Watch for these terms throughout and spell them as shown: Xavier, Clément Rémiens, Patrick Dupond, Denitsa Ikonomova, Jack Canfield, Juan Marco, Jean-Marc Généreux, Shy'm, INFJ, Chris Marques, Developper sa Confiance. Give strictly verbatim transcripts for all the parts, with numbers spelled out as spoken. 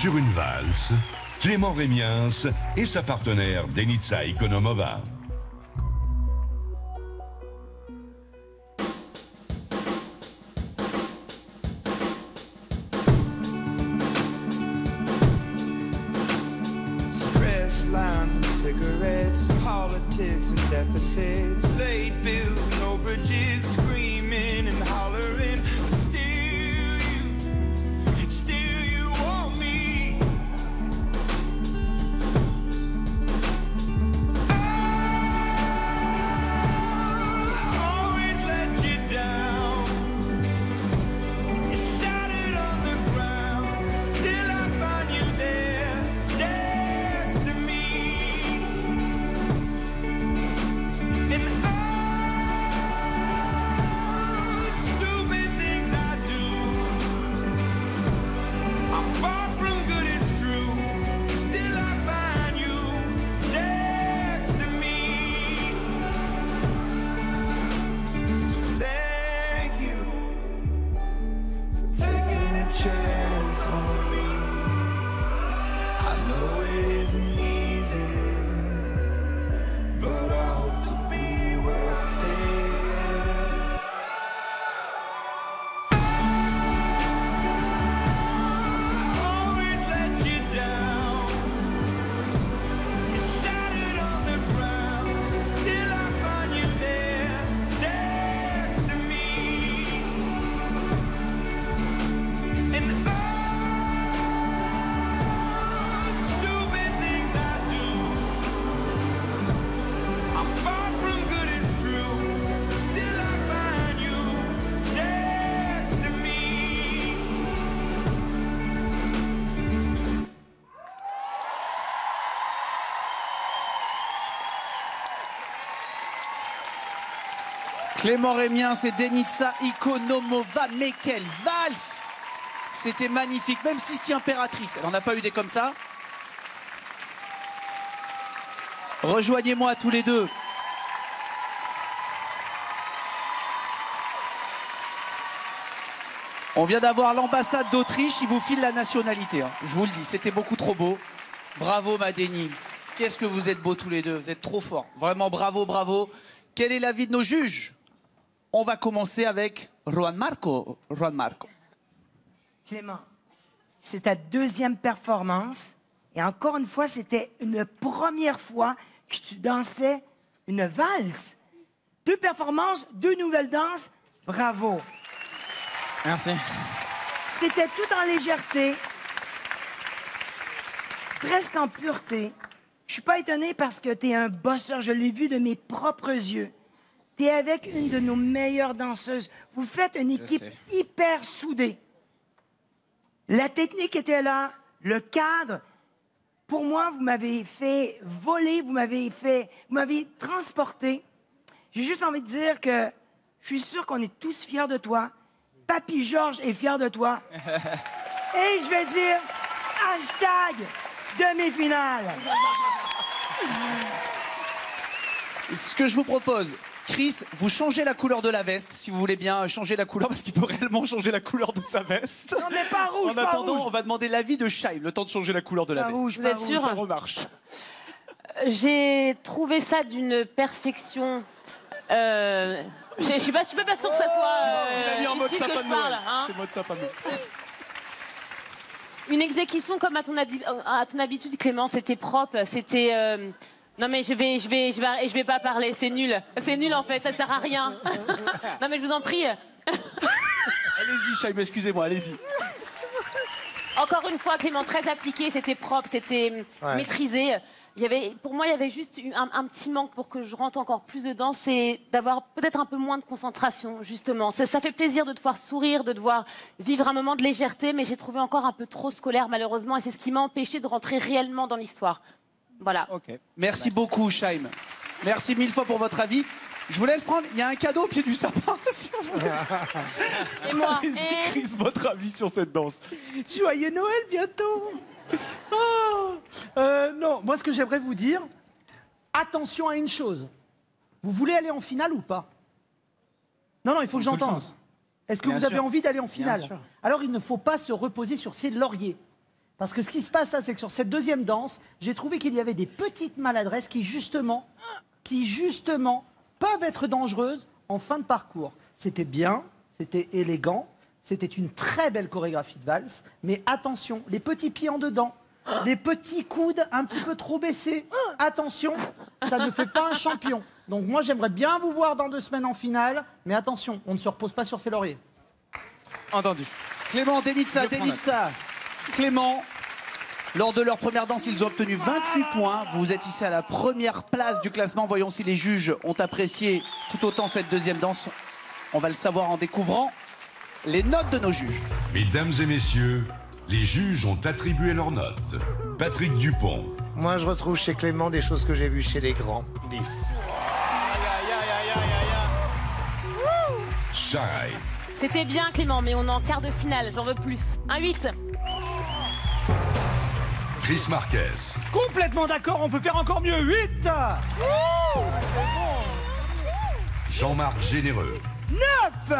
sur une valse, Clément Rémiens et sa partenaire Denitsa Ikonomova. Cigarettes, politics and deficits, late bills and overages, screaming and hollering, but still you, still you want me. I'll always let you down, you shattered on the ground, but still I find you there. Clément Rémiens, c'est Denitsa Ikonomova, mais quelle valse! C'était magnifique, même si si impératrice, elle n'en a pas eu des comme ça. Rejoignez-moi tous les deux. On vient d'avoir l'ambassade d'Autriche, il vous file la nationalité, hein. Je vous le dis, c'était beaucoup trop beau. Bravo ma Denny, qu'est-ce que vous êtes beaux tous les deux, vous êtes trop forts. Vraiment bravo, bravo. Quel est l'avis de nos juges? On va commencer avec Juan Marco. Juan Marco. Clément, c'est ta deuxième performance. Et encore une fois, c'était une première fois que tu dansais une valse. Deux performances, deux nouvelles danses. Bravo. Merci. C'était tout en légèreté, presque en pureté. Je suis pas étonnée parce que tu es un bosseur. Je l'ai vu de mes propres yeux. Tu es avec une de nos meilleures danseuses. Vous faites une équipe hyper soudée. La technique était là, le cadre. Pour moi, vous m'avez fait voler, vous m'avez fait, vous m'avez transporté. J'ai juste envie de dire que je suis sûr qu'on est tous fiers de toi. Papy Georges est fier de toi. Et je vais dire hashtag demi-finale. Ce que je vous propose, Chris, vous changez la couleur de la veste, si vous voulez bien changer la couleur, parce qu'il peut réellement changer la couleur de sa veste. Non mais pas rouge. En attendant, pas rouge. On va demander l'avis de Shy'm, le temps de changer la couleur de la pas veste. Rouge, pas rouge, ça remarche. J'ai trouvé ça d'une perfection. Euh, je ne suis pas, pas, pas sûre que ça soit euh, non, ici que je parle. Hein. C'est mode sapin de Noël. Une exécution comme à ton, à ton habitude, Clément, c'était propre, c'était... Euh, non mais je vais, je vais, je vais, je vais pas parler, c'est nul. C'est nul en fait, ça sert à rien. Non mais je vous en prie. Allez-y Shy'm, excusez-moi, allez-y. Encore une fois, Clément, très appliqué, c'était propre, c'était ouais. maîtrisé. Il y avait, pour moi, il y avait juste un, un petit manque pour que je rentre encore plus dedans, c'est d'avoir peut-être un peu moins de concentration, justement. Ça, ça fait plaisir de devoir sourire, de devoir vivre un moment de légèreté, mais j'ai trouvé encore un peu trop scolaire, malheureusement, et c'est ce qui m'a empêché de rentrer réellement dans l'histoire. Voilà. Okay. Merci ouais. beaucoup, Shy'm. Merci mille fois pour votre avis. Je vous laisse prendre. Il y a un cadeau au pied du sapin, si vous voulez. Et moi. Allez-y, Chris, votre avis sur cette danse. Joyeux Noël bientôt. Oh euh, non, moi, ce que j'aimerais vous dire, attention à une chose. Vous voulez aller en finale ou pas? Non, non, il faut que j'entende. Est-ce que vous avez envie d'aller en finale? Alors, il ne faut pas se reposer sur ses lauriers. Parce que ce qui se passe, c'est que sur cette deuxième danse, j'ai trouvé qu'il y avait des petites maladresses qui, justement, qui justement peuvent être dangereuses en fin de parcours. C'était bien, c'était élégant, c'était une très belle chorégraphie de valse, mais attention, les petits pieds en dedans, les petits coudes un petit peu trop baissés, attention, ça ne fait pas un champion. Donc moi, j'aimerais bien vous voir dans deux semaines en finale, mais attention, on ne se repose pas sur ses lauriers. Entendu. Clément, Denitsa, Denitsa. Clément, lors de leur première danse, ils ont obtenu vingt-huit points. Vous vous êtes ici à la première place du classement. Voyons si les juges ont apprécié tout autant cette deuxième danse. On va le savoir en découvrant les notes de nos juges. Mesdames et messieurs, les juges ont attribué leurs notes. Patrick Dupond. Moi, je retrouve chez Clément des choses que j'ai vues chez les grands. dix. Shy'm. C'était bien, Clément, mais on est en quart de finale. J'en veux plus. Un huit. Chris Marques. Complètement d'accord, on peut faire encore mieux. huit. Jean-Marc Généreux. neuf.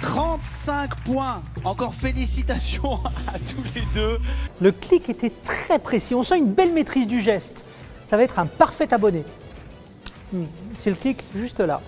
trente-cinq points. Encore félicitations à tous les deux. Le clic était très précis. On sent une belle maîtrise du geste. Ça va être un parfait abonné. C'est le clic juste là.